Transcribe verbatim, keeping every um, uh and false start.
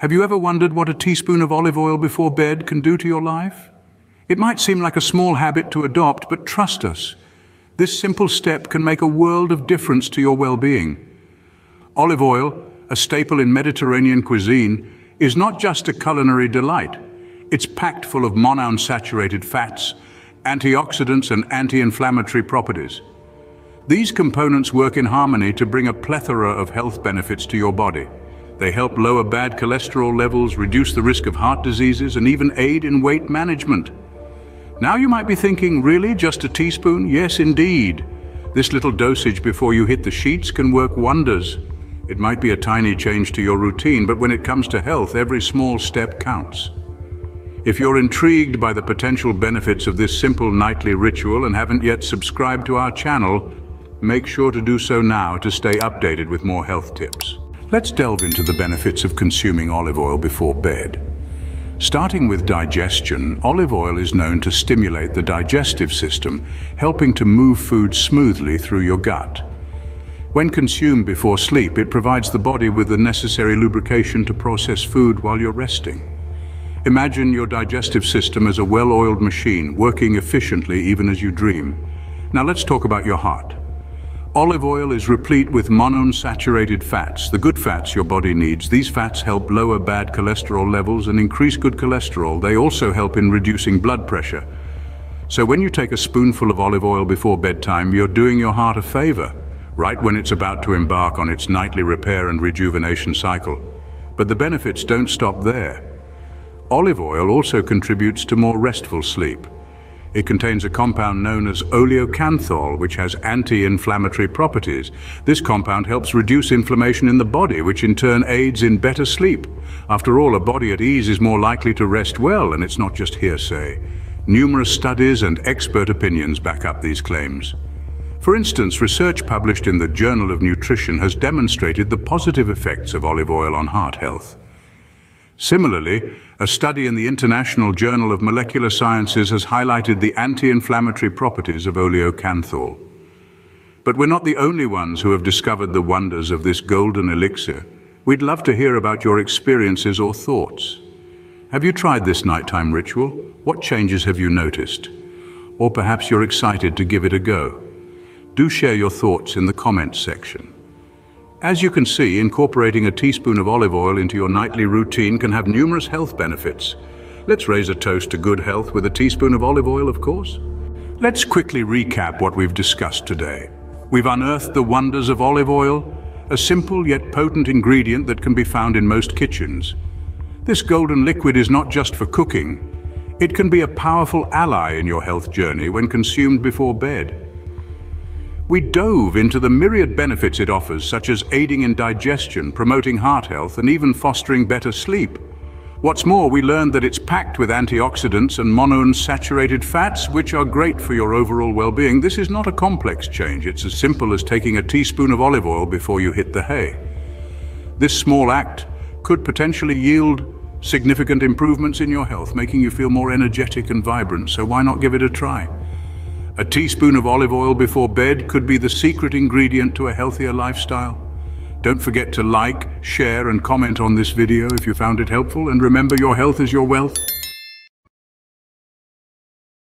Have you ever wondered what a teaspoon of olive oil before bed can do to your life? It might seem like a small habit to adopt, but trust us, this simple step can make a world of difference to your well-being. Olive oil, a staple in Mediterranean cuisine, is not just a culinary delight. It's packed full of monounsaturated fats, antioxidants and anti-inflammatory properties. These components work in harmony to bring a plethora of health benefits to your body. They help lower bad cholesterol levels, reduce the risk of heart diseases, and even aid in weight management. Now you might be thinking, really, just a teaspoon? Yes, indeed. This little dosage before you hit the sheets can work wonders. It might be a tiny change to your routine, but when it comes to health, every small step counts. If you're intrigued by the potential benefits of this simple nightly ritual and haven't yet subscribed to our channel, make sure to do so now to stay updated with more health tips. Let's delve into the benefits of consuming olive oil before bed. Starting with digestion, olive oil is known to stimulate the digestive system, helping to move food smoothly through your gut. When consumed before sleep, it provides the body with the necessary lubrication to process food while you're resting. Imagine your digestive system as a well-oiled machine, working efficiently even as you dream. Now let's talk about your heart. Olive oil is replete with monounsaturated fats, the good fats your body needs. These fats help lower bad cholesterol levels and increase good cholesterol. They also help in reducing blood pressure. So when you take a spoonful of olive oil before bedtime, you're doing your heart a favor, right when it's about to embark on its nightly repair and rejuvenation cycle. But the benefits don't stop there. Olive oil also contributes to more restful sleep. It contains a compound known as oleocanthal, which has anti-inflammatory properties. This compound helps reduce inflammation in the body, which in turn aids in better sleep. After all, a body at ease is more likely to rest well, and it's not just hearsay. Numerous studies and expert opinions back up these claims. For instance, research published in the Journal of Nutrition has demonstrated the positive effects of olive oil on heart health. Similarly, a study in the International Journal of Molecular Sciences has highlighted the anti-inflammatory properties of oleocanthal. But we're not the only ones who have discovered the wonders of this golden elixir. We'd love to hear about your experiences or thoughts. Have you tried this nighttime ritual? What changes have you noticed? Or perhaps you're excited to give it a go. Do share your thoughts in the comments section. As you can see, incorporating a teaspoon of olive oil into your nightly routine can have numerous health benefits. Let's raise a toast to good health with a teaspoon of olive oil, of course. Let's quickly recap what we've discussed today. We've unearthed the wonders of olive oil, a simple yet potent ingredient that can be found in most kitchens. This golden liquid is not just for cooking. It can be a powerful ally in your health journey when consumed before bed. We dove into the myriad benefits it offers, such as aiding in digestion, promoting heart health, and even fostering better sleep. What's more, we learned that it's packed with antioxidants and monounsaturated fats, which are great for your overall well-being. This is not a complex change. It's as simple as taking a teaspoon of olive oil before you hit the hay. This small act could potentially yield significant improvements in your health, making you feel more energetic and vibrant, so why not give it a try? A teaspoon of olive oil before bed could be the secret ingredient to a healthier lifestyle. Don't forget to like, share, and comment on this video if you found it helpful, and remember, your health is your wealth.